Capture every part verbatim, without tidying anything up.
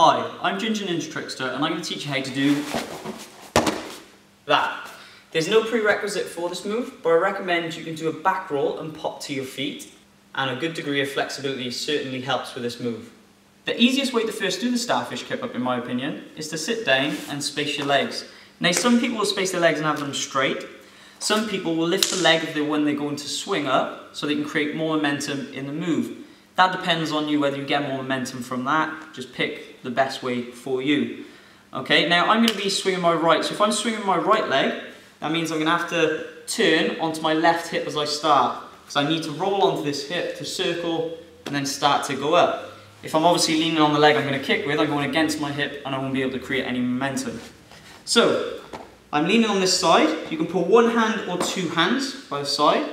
Hi, I'm Ginger Ninja Trickster and I'm going to teach you how to do that. There's no prerequisite for this move, but I recommend you can do a back roll and pop to your feet, and a good degree of flexibility certainly helps with this move. The easiest way to first do the Starfish Kip-Up, in my opinion, is to sit down and space your legs. Now some people will space their legs and have them straight. Some people will lift the leg of the one they're going to swing up so they can create more momentum in the move. That depends on you whether you get more momentum from that. Just pick the best way for you. Okay, now I'm going to be swinging my right. So if I'm swinging my right leg, that means I'm going to have to turn onto my left hip as I start, because I need to roll onto this hip to circle and then start to go up. If I'm obviously leaning on the leg I'm going to kick with, I'm going against my hip and I won't be able to create any momentum. So I'm leaning on this side. You can put one hand or two hands by the side.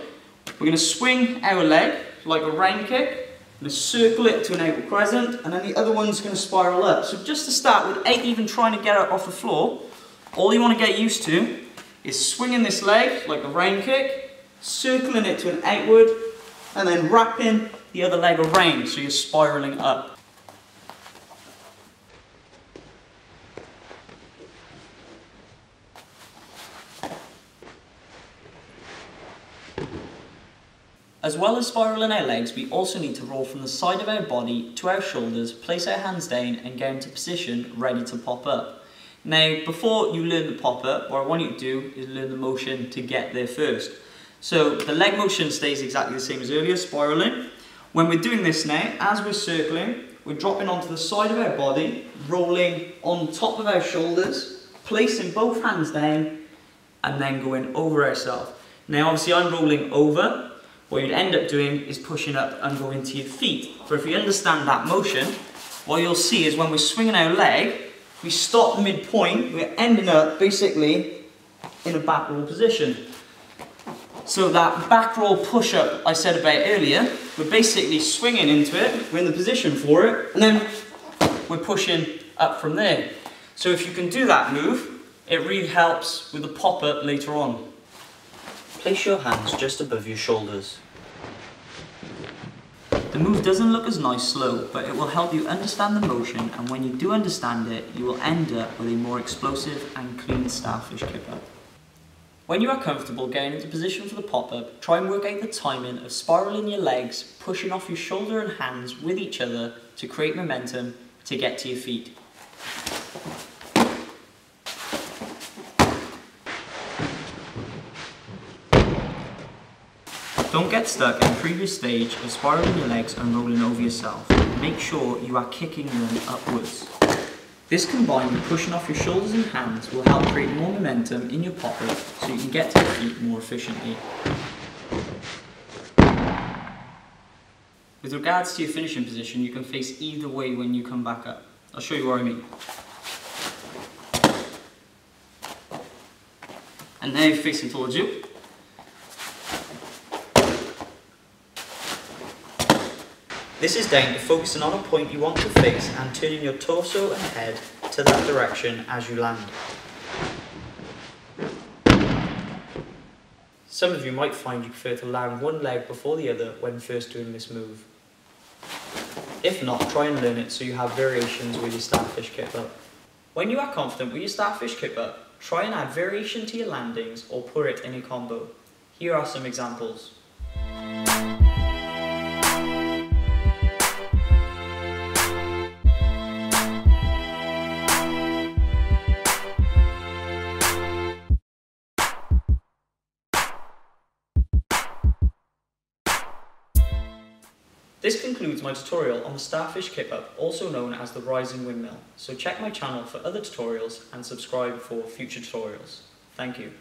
We're going to swing our leg like a round kick. I'm going to circle it to an equal crescent, and then the other one's going to spiral up. So just to start, without even trying to get it off the floor, all you want to get used to is swinging this leg like a round kick, circling it to an outward, and then wrapping the other leg around so you're spiraling up. As well as spiralling our legs, we also need to roll from the side of our body to our shoulders, place our hands down and get into position ready to pop up. Now before you learn the pop up, what I want you to do is learn the motion to get there first. So the leg motion stays exactly the same as earlier, spiralling. When we're doing this now, as we're circling, we're dropping onto the side of our body, rolling on top of our shoulders, placing both hands down and then going over ourselves. Now obviously I'm rolling over. What you'd end up doing is pushing up and going to your feet. But if you understand that motion, what you'll see is when we're swinging our leg, if we stop midpoint, we're ending up basically in a back roll position. So that back roll push up I said about earlier, we're basically swinging into it, we're in the position for it, and then we're pushing up from there. So if you can do that move, it really helps with the pop up later on. Place your hands just above your shoulders. The move doesn't look as nice slow, but it will help you understand the motion, and when you do understand it, you will end up with a more explosive and clean Starfish Kip-Up. When you are comfortable getting into position for the pop-up, try and work out the timing of spiralling your legs, pushing off your shoulder and hands with each other to create momentum to get to your feet. Don't get stuck in the previous stage of spiraling your legs and rolling over yourself. Make sure you are kicking them upwards. This combined with pushing off your shoulders and hands will help create more momentum in your pop-up so you can get to your feet more efficiently. With regards to your finishing position, you can face either way when you come back up. I'll show you what I mean. And now you're facing towards you. This is down to focusing on a point you want to face and turning your torso and head to that direction as you land. Some of you might find you prefer to land one leg before the other when first doing this move. If not, try and learn it so you have variations with your Starfish Kip-Up. When you are confident with your Starfish Kip-Up, try and add variation to your landings or put it in a combo. Here are some examples. This concludes my tutorial on the Starfish Kip-Up, also known as the Rising Windmill. So check my channel for other tutorials and subscribe for future tutorials. Thank you.